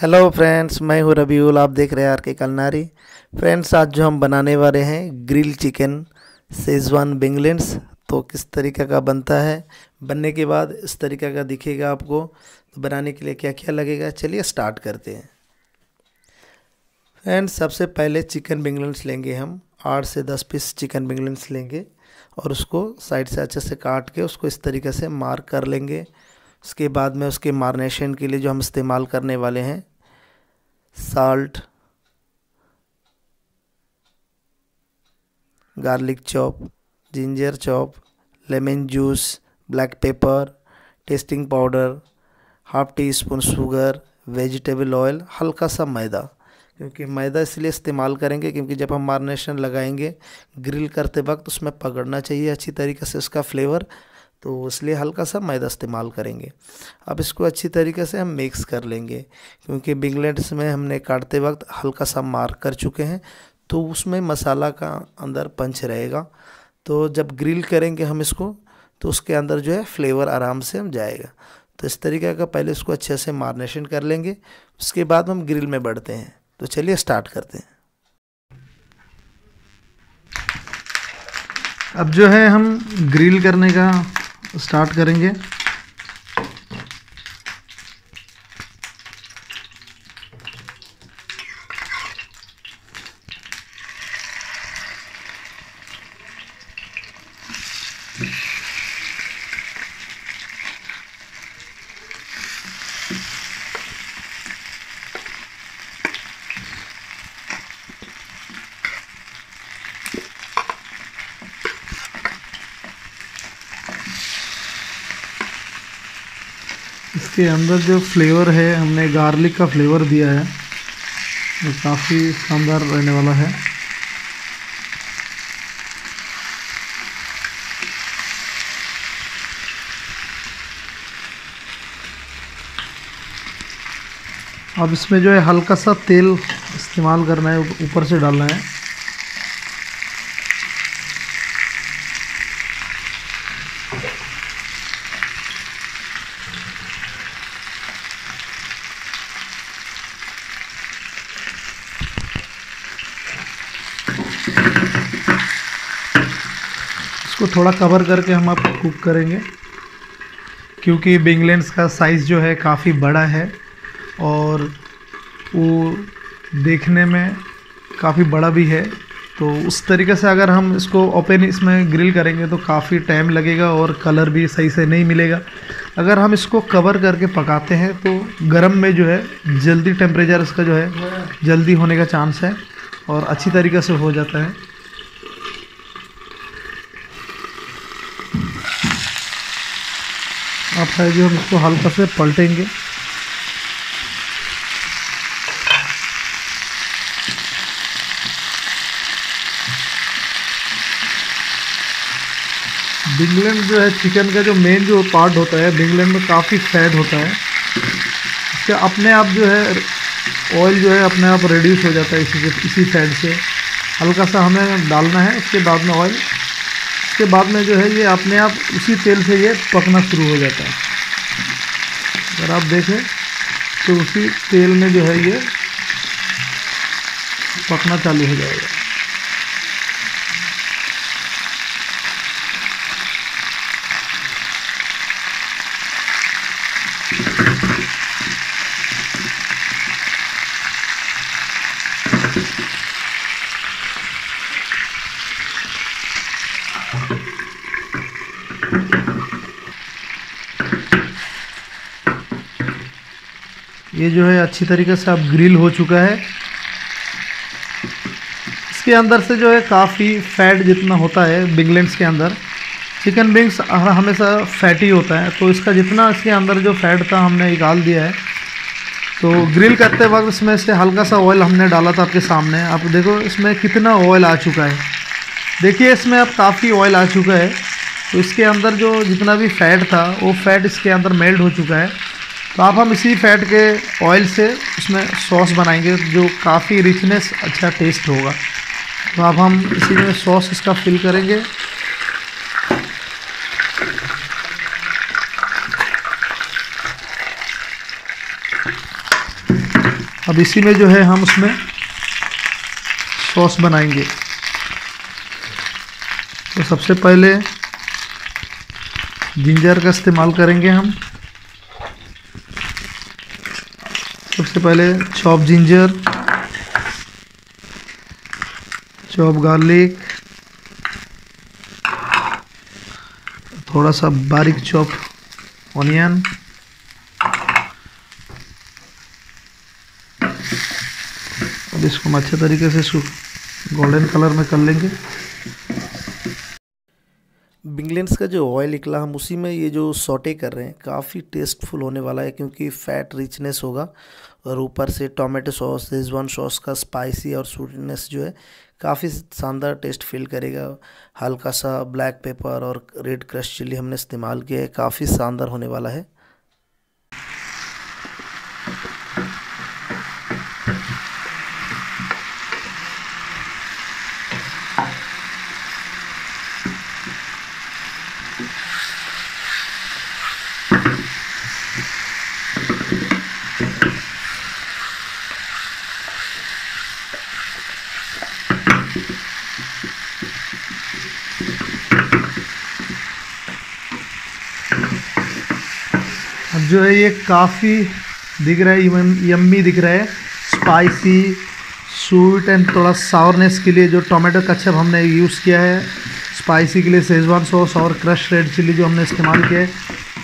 Hello friends, मैं हूँ रबीउल। आप देख रहे हैं आर के कलनारी। फ्रेंड्स, आज जो हम बनाने वाले हैं ग्रिल चिकन शेजवान बिंगलेंस, तो किस तरीके का बनता है, बनने के बाद इस तरीके का दिखेगा आपको। तो बनाने के लिए क्या क्या लगेगा, चलिए स्टार्ट करते हैं। फ्रेंड्स, सबसे पहले चिकन बिंगलेंस लेंगे हम, 8 से 10 पीस चिकन बिंगलेंस लेंगे और उसको साइड से अच्छे से काट के उसको इस तरीके से मार्क कर लेंगे। उसके बाद में उसके मार्नेशन के लिए जो हम इस्तेमाल करने वाले हैं, salt, garlic chop, ginger chop, lemon juice, black pepper, tasting powder, half teaspoon sugar, vegetable oil, हल्का सा मैदा। क्योंकि मैदा इसलिए इस्तेमाल करेंगे क्योंकि जब हम मार्नेशन लगाएंगे ग्रिल करते वक्त उसमें पकड़ना चाहिए अच्छी तरीके से उसका फ्लेवर, तो इसलिए हल्का सा मैदा इस्तेमाल करेंगे। अब इसको अच्छी तरीके से हम मिक्स कर लेंगे क्योंकि बिंगलेट्स में हमने काटते वक्त हल्का सा मार्क कर चुके हैं, तो उसमें मसाला का अंदर पंच रहेगा। तो जब ग्रिल करेंगे हम इसको, तो उसके अंदर जो है फ्लेवर आराम से हम जाएगा। तो इस तरीके का पहले उसको अच्छे से मार्नेशन कर लेंगे, उसके बाद हम ग्रिल में बढ़ते हैं। तो चलिए स्टार्ट करते हैं। अब जो है हम ग्रिल करने का स्टार्ट करेंगे। इसके अंदर जो फ्लेवर है, हमने गार्लिक का फ्लेवर दिया है, वो काफ़ी शानदार रहने वाला है। अब इसमें जो है हल्का सा तेल इस्तेमाल करना है, ऊपर से डालना है। इसको थोड़ा कवर करके हम आप कुक करेंगे क्योंकि बिंगलेंस का साइज़ जो है काफ़ी बड़ा है और वो देखने में काफ़ी बड़ा भी है। तो उस तरीके से अगर हम इसको ओपन इसमें ग्रिल करेंगे तो काफ़ी टाइम लगेगा और कलर भी सही से नहीं मिलेगा। अगर हम इसको कवर करके पकाते हैं तो गर्म में जो है जल्दी टेम्परेचर इसका जो है जल्दी होने का चांस है और अच्छी तरीके से हो जाता है। अब है जो हम इसको हल्का से पलटेंगे। बिंगलेंस जो है चिकन का जो मेन जो पार्ट होता है, बिंगलेंस में काफ़ी फैट होता है, इसका अपने आप जो है ऑयल जो है अपने आप रिड्यूस हो जाता है। इसी फैट से हल्का सा हमें डालना है, उसके बाद में ऑयल, उसके बाद में जो है ये अपने आप उसी तेल से ये पकना शुरू हो जाता है। अगर आप देखें तो उसी तेल में जो है ये पकना चालू हो जाएगा। ये जो है अच्छी तरीके से अब ग्रिल हो चुका है। इसके अंदर से जो है काफ़ी फैट जितना होता है बिंगलेंस के अंदर, चिकन विंग्स हमेशा फैटी होता है, तो इसका जितना इसके अंदर जो फैट था हमने निकाल दिया है। तो ग्रिल करते वक्त इसमें से हल्का सा ऑयल हमने डाला था आपके सामने, आप देखो इसमें कितना ऑयल आ चुका है। देखिए इसमें अब काफ़ी ऑयल आ चुका है, तो इसके अंदर जो जितना भी फैट था वो फैट इसके अंदर मेल्ट हो चुका है। तो आप हम इसी फैट के ऑयल से उसमें सॉस बनाएंगे जो काफ़ी रिचनेस अच्छा टेस्ट होगा। तो आप हम इसी में सॉस इसका फिल करेंगे। अब इसी में जो है हम उसमें सॉस बनाएंगे। तो सबसे पहले जिंजर का इस्तेमाल करेंगे हम। सबसे पहले चॉप जिंजर, चॉप गार्लिक, थोड़ा सा बारीक चॉप ऑनियन, और इसको हम अच्छे तरीके से गोल्डन कलर में कर लेंगे। बिंगलेंस का जो ऑयल निकला हम उसी में ये जो सॉटे कर रहे हैं, काफ़ी टेस्टफुल होने वाला है क्योंकि फ़ैट रिचनेस होगा और ऊपर से टोमेटो सॉस, शेजवान सॉस का स्पाइसी और स्वीटनेस जो है काफ़ी शानदार टेस्ट फील करेगा। हल्का सा ब्लैक पेपर और रेड क्रश चिली हमने इस्तेमाल किया है, काफ़ी शानदार होने वाला है। जो है ये काफ़ी दिख रहा है, इवन यम्मी दिख रहा है। स्पाइसी, स्वीट एंड थोड़ा सावरनेस के लिए जो टोमेटो कचप हमने यूज़ किया है, स्पाइसी के लिए शेजवान सॉस और क्रश रेड चिली जो हमने इस्तेमाल किया है,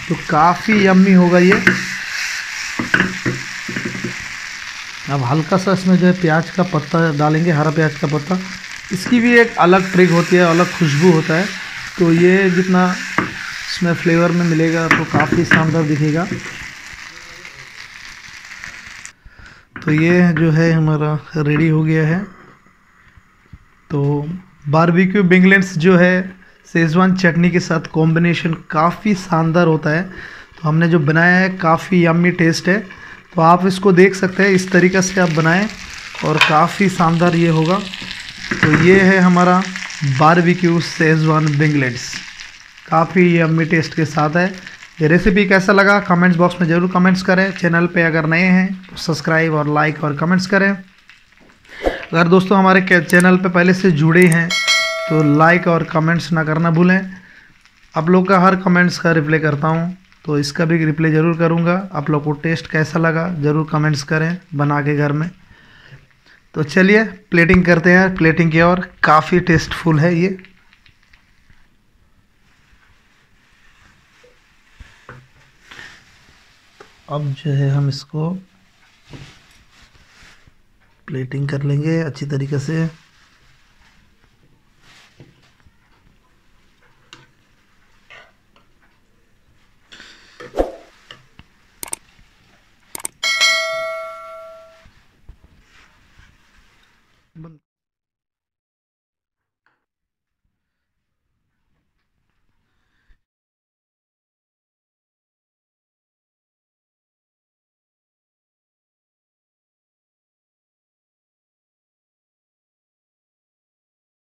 तो काफ़ी यम्मी होगा ये। अब हल्का सा इसमें जो है प्याज का पत्ता डालेंगे, हरा प्याज का पत्ता। इसकी भी एक अलग ट्रिक होती है, अलग खुशबू होता है, तो ये जितना इसमें फ्लेवर में मिलेगा तो काफ़ी शानदार दिखेगा। तो ये जो है हमारा रेडी हो गया है। तो बारबेक्यू बिंगलेंस जो है शेजवान चटनी के साथ कॉम्बिनेशन काफ़ी शानदार होता है। तो हमने जो बनाया है काफ़ी यम्मी टेस्ट है। तो आप इसको देख सकते हैं, इस तरीक़े से आप बनाएं और काफ़ी शानदार ये होगा। तो ये है हमारा बारबेक्यू शेजवान बिंगलेंस, काफ़ी यम्मी टेस्ट के साथ है। ये रेसिपी कैसा लगा कमेंट्स बॉक्स में ज़रूर कमेंट्स करें। चैनल पे अगर नए हैं तो सब्सक्राइब और लाइक और कमेंट्स करें। अगर दोस्तों हमारे चैनल पे पहले से जुड़े हैं तो लाइक और कमेंट्स ना करना भूलें। आप लोग का हर कमेंट्स का रिप्लाई करता हूँ, तो इसका भी रिप्लाई ज़रूर करूँगा। आप लोग को टेस्ट कैसा लगा ज़रूर कमेंट्स करें बना के घर में। तो चलिए प्लेटिंग करते हैं, प्लेटिंग की और काफ़ी टेस्टफुल है ये। अब जो है हम इसको प्लेटिंग कर लेंगे अच्छी तरीके से।